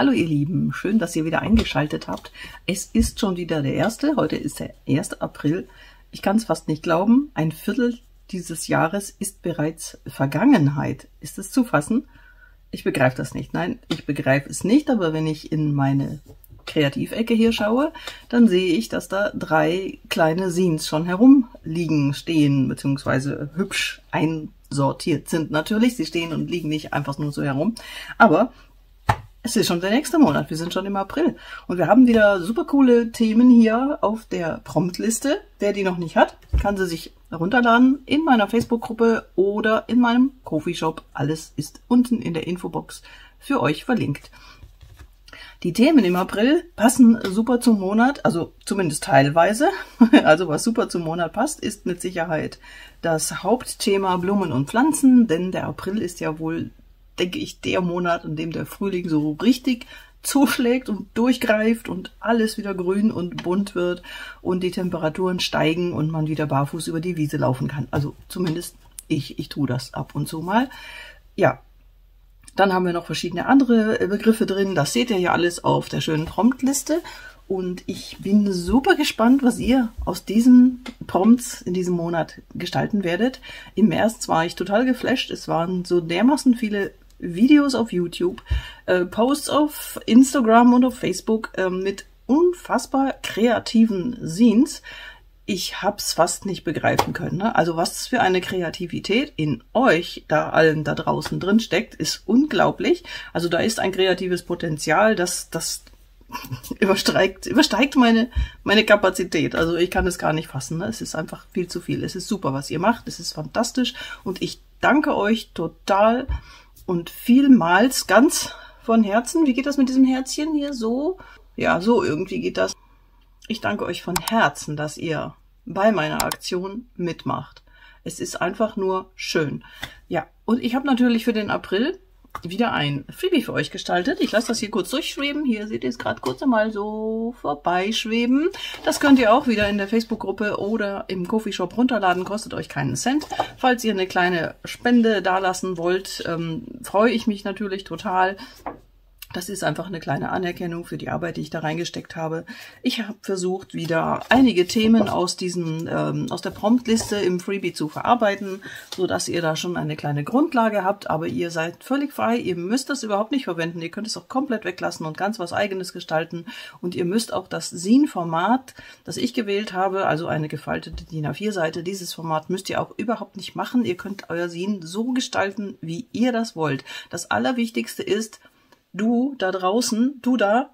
Hallo ihr Lieben, schön, dass ihr wieder eingeschaltet habt. Es ist schon wieder der 1. Heute ist der 1. April. Ich kann es fast nicht glauben, ein Viertel dieses Jahres ist bereits Vergangenheit. Ist es zu fassen? Ich begreife das nicht. Nein, ich begreife es nicht, aber wenn ich in meine Kreativecke hier schaue, dann sehe ich, dass da 3 kleine Zines schon herumliegen, stehen, beziehungsweise hübsch einsortiert sind. Natürlich, sie stehen und liegen nicht einfach nur so herum, aber es ist schon der nächste Monat, wir sind schon im April und wir haben wieder super coole Themen hier auf der Promptliste. Wer die noch nicht hat, kann sie sich herunterladen in meiner Facebook-Gruppe oder in meinem Ko-fi-Shop. Alles ist unten in der Infobox für euch verlinkt. Die Themen im April passen super zum Monat, also zumindest teilweise. Also was super zum Monat passt, ist mit Sicherheit das Hauptthema Blumen und Pflanzen, denn der April ist ja wohl, denke ich, der Monat, in dem der Frühling so richtig zuschlägt und durchgreift und alles wieder grün und bunt wird und die Temperaturen steigen und man wieder barfuß über die Wiese laufen kann. Also zumindest ich tue das ab und zu mal. Ja, dann haben wir noch verschiedene andere Begriffe drin. Das seht ihr ja alles auf der schönen Promptliste. Und ich bin super gespannt, was ihr aus diesen Prompts in diesem Monat gestalten werdet. Im März war ich total geflasht. Es waren so dermaßen viele Videos auf YouTube, Posts auf Instagram und auf Facebook mit unfassbar kreativen Zines. Ich hab's fast nicht begreifen können. Ne? Also was für eine Kreativität in euch, da allen da draußen drin steckt, ist unglaublich. Also da ist ein kreatives Potenzial, das übersteigt meine Kapazität. Also ich kann es gar nicht fassen. Ne? Es ist einfach viel zu viel. Es ist super, was ihr macht. Es ist fantastisch. Und ich danke euch total und vielmals ganz von Herzen. Wie geht das mit diesem Herzchen hier? So? Ja, so irgendwie geht das. Ich danke euch von Herzen, dass ihr bei meiner Aktion mitmacht. Es ist einfach nur schön. Ja, und ich habe natürlich für den April wieder ein Freebie für euch gestaltet. Ich lasse das hier kurz durchschweben. Hier seht ihr es gerade kurz einmal so vorbeischweben. Das könnt ihr auch wieder in der Facebook-Gruppe oder im Ko-fi-Shop runterladen. Kostet euch keinen Cent. Falls ihr eine kleine Spende dalassen wollt, freue ich mich natürlich total. Das ist einfach eine kleine Anerkennung für die Arbeit, die ich da reingesteckt habe. Ich habe versucht, wieder einige Themen aus der Promptliste im Freebie zu verarbeiten, so dass ihr da schon eine kleine Grundlage habt. Aber ihr seid völlig frei. Ihr müsst das überhaupt nicht verwenden. Ihr könnt es auch komplett weglassen und ganz was Eigenes gestalten. Und ihr müsst auch das Zine-Format, das ich gewählt habe, also eine gefaltete DIN A4-Seite, dieses Format müsst ihr auch überhaupt nicht machen. Ihr könnt euer Zine so gestalten, wie ihr das wollt. Das Allerwichtigste ist, du da draußen, du da,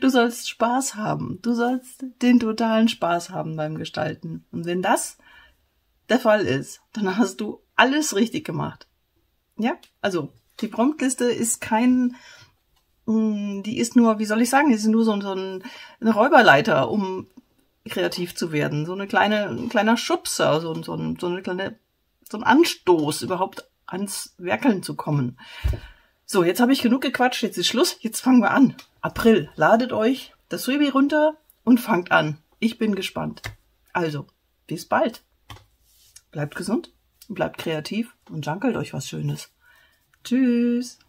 du sollst Spaß haben. Du sollst den totalen Spaß haben beim Gestalten. Und wenn das der Fall ist, dann hast du alles richtig gemacht. Ja, also die Promptliste ist nur so ein Räuberleiter, um kreativ zu werden. So ein kleiner Schubser, so ein Anstoß überhaupt ans Werkeln zu kommen. So, jetzt habe ich genug gequatscht, jetzt ist Schluss, jetzt fangen wir an. April, ladet euch das Freebie runter und fangt an. Ich bin gespannt. Also, bis bald. Bleibt gesund, bleibt kreativ und junkelt euch was Schönes. Tschüss.